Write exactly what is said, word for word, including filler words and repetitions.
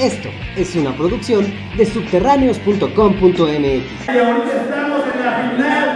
Esto es una producción de subterráneos punto com punto m x. Y ahorita estamos en la final.